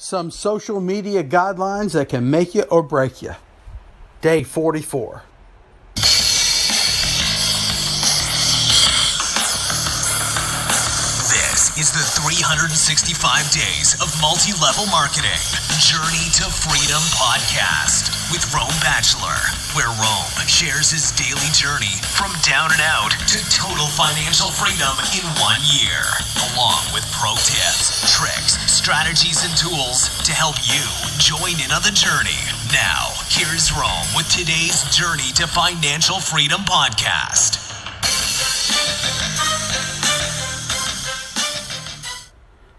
Some social media guidelines that can make you or break you. Day 44. This is the 365 Days of Multi-Level Marketing Journey to Freedom podcast with Rome Batchelor, where Rome shares his daily journey from down and out to total financial freedom in 1 year, along with pro tips, tricks, strategies, and tools to help you join in on the journey. Now, here's Rome with today's Journey to Financial Freedom podcast.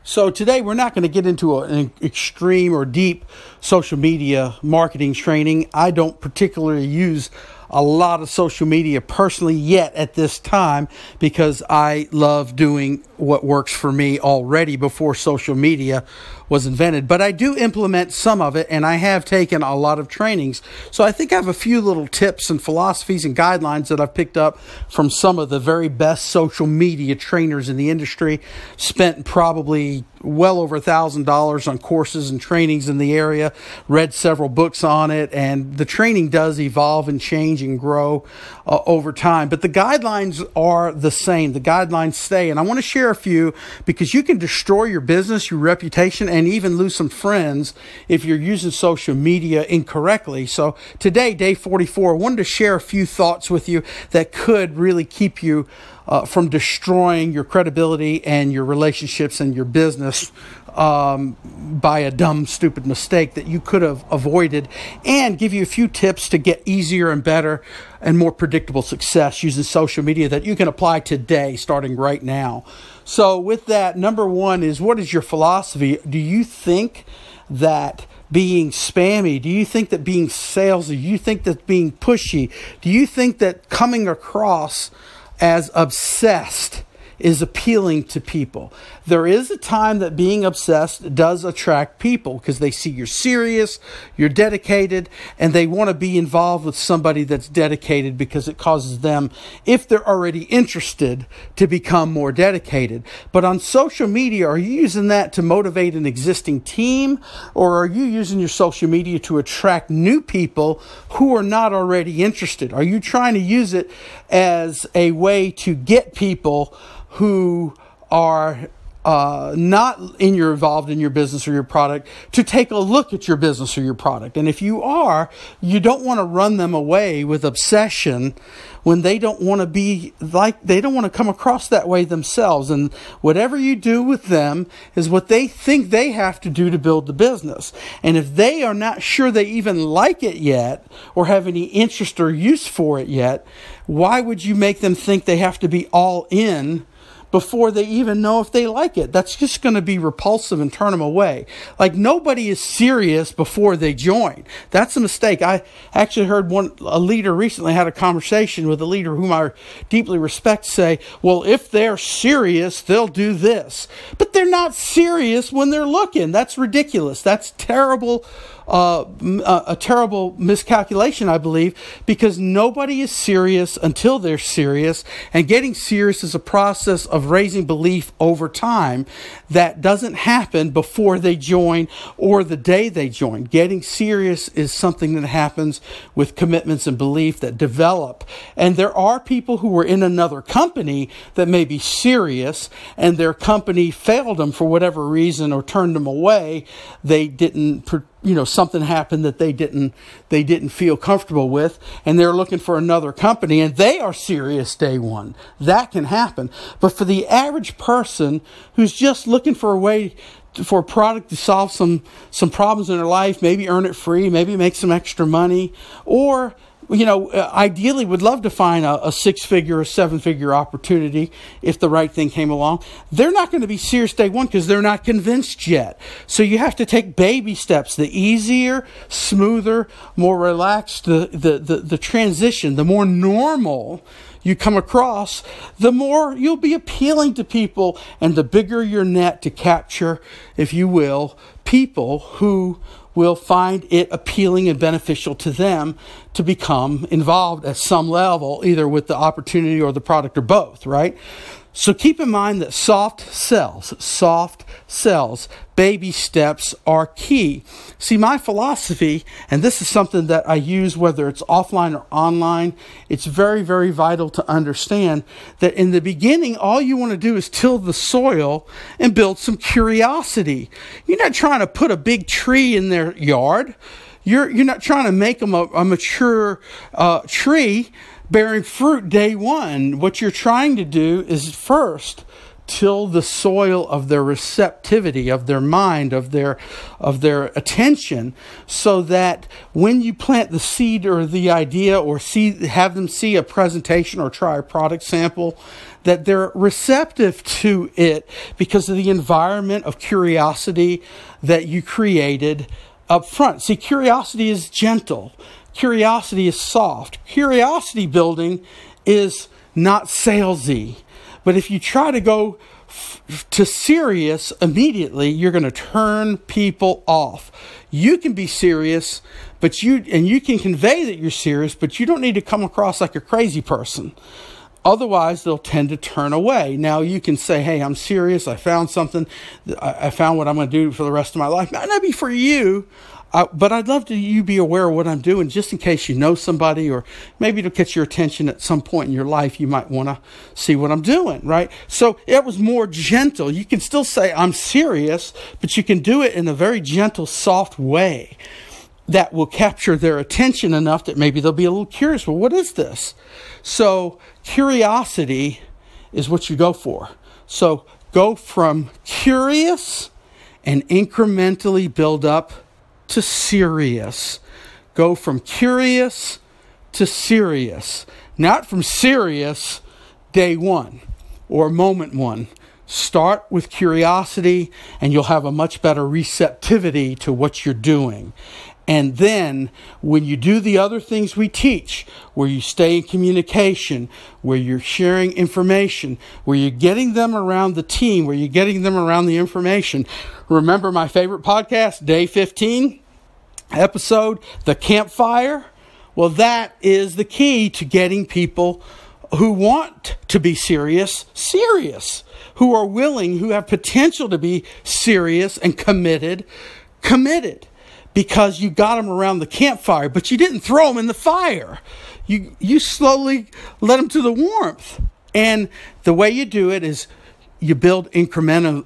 So today we're not going to get into an extreme or deep social media marketing training. I don't particularly use a lot of social media personally yet at this time because I love doing what works for me already before social media was invented. But I do implement some of it, and I have taken a lot of trainings. So I think I have a few little tips and philosophies and guidelines that I've picked up from some of the very best social media trainers in the industry. Spent probably well over $1,000 on courses and trainings in the area, read several books on it, and the training does evolve and change and grow over time. But the guidelines are the same. The guidelines stay, and I want to share a few because you can destroy your business, your reputation, and even lose some friends if you're using social media incorrectly. So today, day 44, I wanted to share a few thoughts with you that could really keep you from destroying your credibility and your relationships and your business by a dumb, stupid mistake that you could have avoided, and give you a few tips to get easier and better and more predictable success using social media that you can apply today, starting right now. So with that, number one is, what is your philosophy? Do you think that being spammy? Do you think that being salesy? Do you think that being pushy? Do you think that coming across as obsessed is appealing to people? There is a time that being obsessed does attract people because they see you're serious, you're dedicated, and they want to be involved with somebody that's dedicated because it causes them, if they're already interested, to become more dedicated. But on social media, are you using that to motivate an existing team, or are you using your social media to attract new people who are not already interested? Are you trying to use it as a way to get people who are not involved in your business or your product to take a look at your business or your product? And if you are, you don't want to run them away with obsession when they don't want to be like, they don't want to come across that way themselves. And whatever you do with them is what they think they have to do to build the business. And if they are not sure they even like it yet or have any interest or use for it yet, why would you make them think they have to be all in before they even know if they like it? That's just going to be repulsive and turn them away. Like, nobody is serious before they join. That's a mistake. I actually heard a leader recently, had a conversation with a leader whom I deeply respect, say, well, if they're serious, they'll do this. But they're not serious when they're looking. That's ridiculous. That's terrible. A terrible miscalculation, I believe, because nobody is serious until they're serious, and getting serious is a process of raising belief over time that doesn't happen before they join or the day they join. Getting serious is something that happens with commitments and belief that develop, and there are people who were in another company that may be serious, and their company failed them for whatever reason or turned them away. They didn't, something happened that they didn't feel comfortable with, and they're looking for another company, and they are serious day one. That can happen. But for the average person who's just looking for a way for a product to solve some problems in their life, maybe earn it free, maybe make some extra money, or ideally would love to find a six-figure or seven-figure opportunity if the right thing came along, they're not going to be serious day one because they're not convinced yet. So you have to take baby steps. The easier, smoother, more relaxed the transition, the more normal you come across, the more you'll be appealing to people, and the bigger your net to capture, if you will, people who will find it appealing and beneficial to them to become involved at some level, either with the opportunity or the product or both, right? So keep in mind that soft sells, baby steps are key. See, my philosophy, and this is something that I use whether it's offline or online, it's very, very vital to understand that in the beginning, all you want to do is till the soil and build some curiosity. You're not trying to put a big tree in their yard. You're not trying to make them a mature tree bearing fruit day one. What you're trying to do is first till the soil of their receptivity, of their mind, of their attention, so that when you plant the seed or the idea or have them see a presentation or try a product sample, that they're receptive to it because of the environment of curiosity that you created up front. See, curiosity is gentle. Curiosity is soft. Curiosity building is not salesy. But if you try to go to serious immediately, you're going to turn people off. You can be serious, but you can convey that you're serious, but you don't need to come across like a crazy person. Otherwise, they'll tend to turn away. Now, you can say, hey, I'm serious. I found something. I found what I'm going to do for the rest of my life. Might not be for you, but I'd love you be aware of what I'm doing, just in case you know somebody, or maybe it'll catch your attention at some point in your life. You might want to see what I'm doing, right? So it was more gentle. You can still say, I'm serious, but you can do it in a very gentle, soft way that will capture their attention enough that maybe they'll be a little curious. Well, what is this? So curiosity is what you go for. So go from curious and incrementally build up to serious. Go from curious to serious. Not from serious day one or moment one. Start with curiosity and you'll have a much better receptivity to what you're doing. And then when you do the other things we teach, where you stay in communication, where you're sharing information, where you're getting them around the team, where you're getting them around the information. Remember my favorite podcast, Day 15, episode, The Campfire? Well, that is the key to getting people who want to be serious, who are willing, who have potential to be serious and committed. Because you got them around the campfire, but you didn't throw them in the fire. You slowly led them to the warmth. And the way you do it is you build incremental.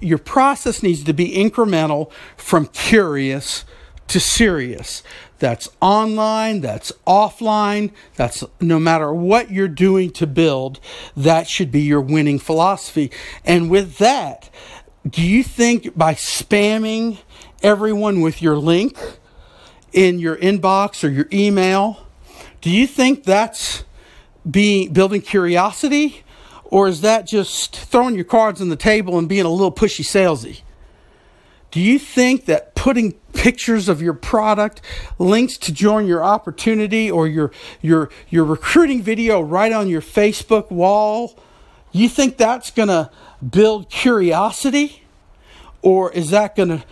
Your process needs to be incremental from curious to serious. That's online, that's offline, that's no matter what you're doing to build, that should be your winning philosophy. And with that, do you think by spamming everyone with your link in your inbox or your email, do you think that's building curiosity, or is that just throwing your cards on the table and being a little pushy salesy? Do you think that putting pictures of your product, links to join your opportunity, or your recruiting video right on your Facebook wall, you think that's going to build curiosity, or is that going to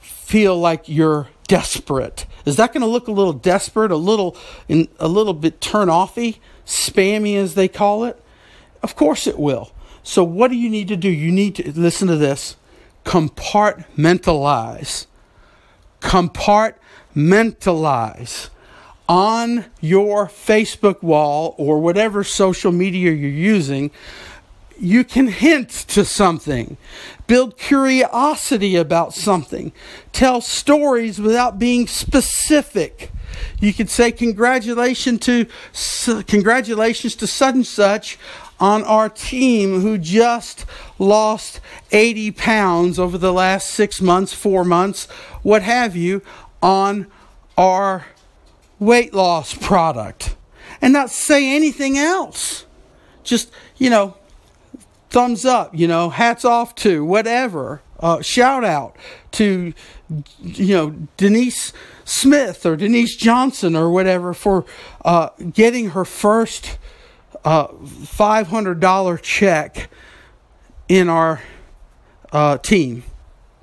feel like you're desperate? Is that going to look a little desperate, a little bit turn-offy, spammy as they call it? Of course it will. So what do you need to do? You need to, listen to this, compartmentalize. Compartmentalize. On your Facebook wall or whatever social media you're using, you can hint to something, build curiosity about something, tell stories without being specific. You could say congratulations to such and such on our team who just lost 80 pounds over the last 6 months, 4 months, what have you, on our weight loss product, and not say anything else. Just, thumbs up, hats off to whatever, shout out to, Denise Smith or Denise Johnson or whatever for getting her first $500 check in our team.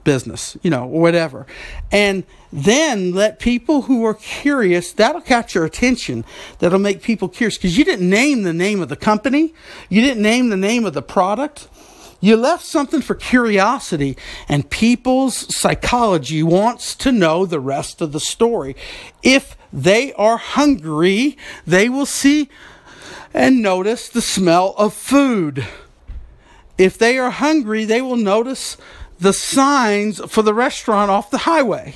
business, you know, or whatever. And then let people who are curious, that'll catch your attention. That'll make people curious because you didn't name the name of the company. You didn't name the name of the product. You left something for curiosity, and people's psychology wants to know the rest of the story. If they are hungry, they will see and notice the smell of food. If they are hungry, they will notice the signs for the restaurant off the highway.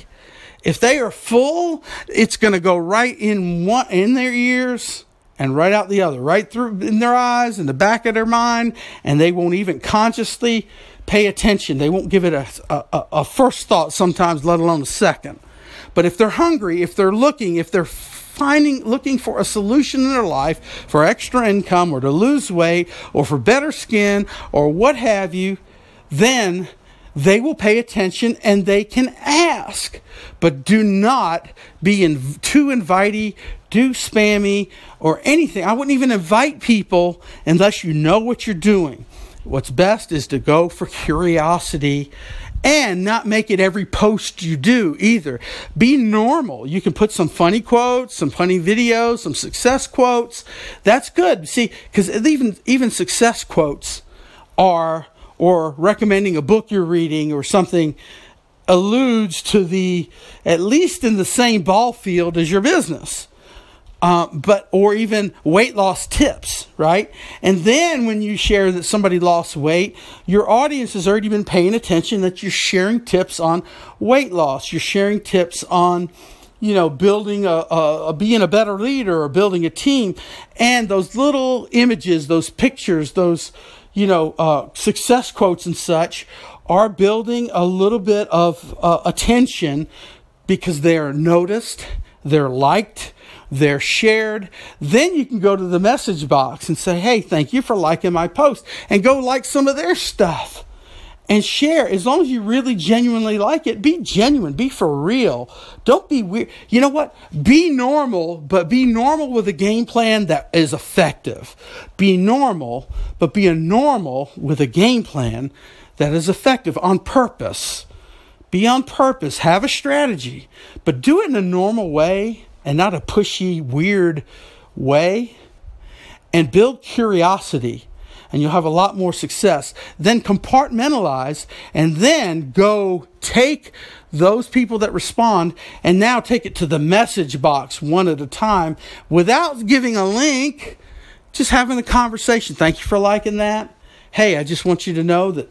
If they are full, it's going to go right in their ears and right out the other, right through in their eyes, in the back of their mind, and they won't even consciously pay attention. They won't give it a first thought sometimes, let alone a second. But if they're hungry, if they're looking, if they're looking for a solution in their life, for extra income or to lose weight or for better skin or what have you, then they will pay attention and they can ask. But do not be too invitey, too spammy, or anything. I wouldn't even invite people unless you know what you're doing. What's best is to go for curiosity and not make it every post you do either. Be normal. You can put some funny quotes, some funny videos, some success quotes. That's good. See, because even success quotes are, or recommending a book you're reading or something, alludes to the, at least in the same ball field as your business. Or even weight loss tips, right? And then when you share that somebody lost weight, your audience has already been paying attention that you're sharing tips on weight loss. You're sharing tips on, you know, building being a better leader or building a team. And those little images, those pictures, those, you know, success quotes and such are building a little bit of attention because they are noticed, they're liked, they're shared. Then you can go to the message box and say, hey, thank you for liking my post, and go like some of their stuff and share. As long as you really genuinely like it, be genuine, be for real. Don't be weird. You know what? Be normal, but be normal with a game plan that is effective. Be normal, but be a normal with a game plan that is effective on purpose. Be on purpose. Have a strategy, but do it in a normal way, and not a pushy, weird way, and build curiosity, and you'll have a lot more success. Then compartmentalize, and then go take those people that respond, and now take it to the message box one at a time without giving a link, just having a conversation. Thank you for liking that. Hey, I just want you to know that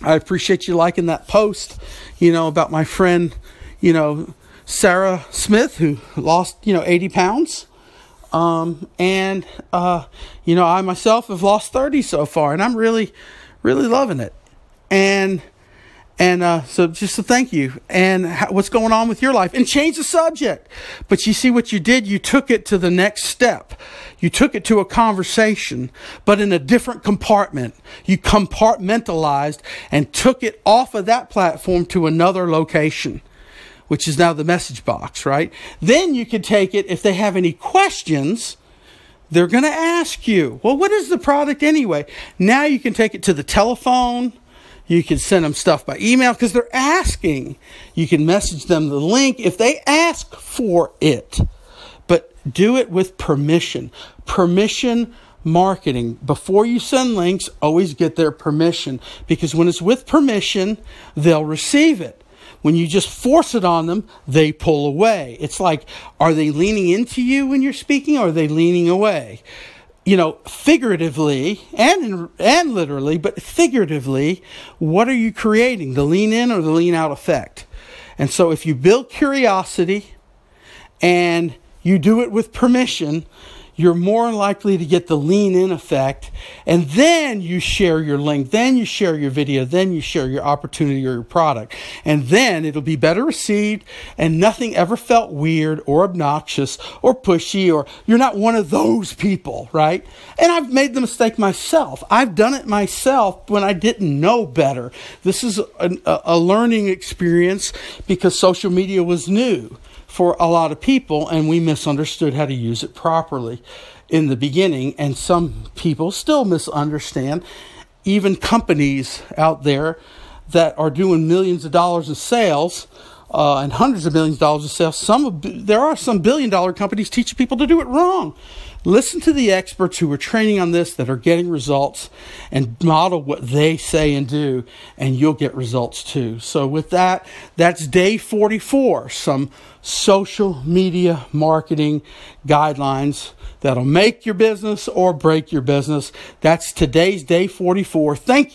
I appreciate you liking that post, you know, about my friend, you know, Sarah Smith, who lost, you know, 80 pounds. You know, I myself have lost 30 so far, and I'm really, really loving it. So just a thank you. And what's going on with your life? And change the subject. But you see what you did? You took it to the next step. You took it to a conversation, but in a different compartment. You compartmentalized and took it off of that platform to another location, which is now the message box, right? Then you can take it, if they have any questions, they're going to ask you, well, what is the product anyway? Now you can take it to the telephone. You can send them stuff by email because they're asking. You can message them the link if they ask for it. But do it with permission. Permission marketing. Before you send links, always get their permission, because when it's with permission, they'll receive it. When you just force it on them, they pull away. It's like, are they leaning into you when you're speaking, or are they leaning away? You know, figuratively and literally, but figuratively, what are you creating? The lean in or the lean out effect? And so if you build curiosity and you do it with permission, you're more likely to get the lean-in effect, and then you share your link, then you share your video, then you share your opportunity or your product, and then it'll be better received, and nothing ever felt weird or obnoxious or pushy, or you're not one of those people, right? And I've made the mistake myself. I've done it myself when I didn't know better. This is a learning experience because social media was new for a lot of people, and we misunderstood how to use it properly in the beginning, and some people still misunderstand. Even companies out there that are doing millions of dollars of sales and hundreds of millions of dollars of sales. There are some billion-dollar companies teaching people to do it wrong. Listen to the experts who are training on this that are getting results, and model what they say and do, and you'll get results too. So with that, that's day 44, some social media marketing guidelines that'll make your business or break your business. That's today's day 44. Thank you.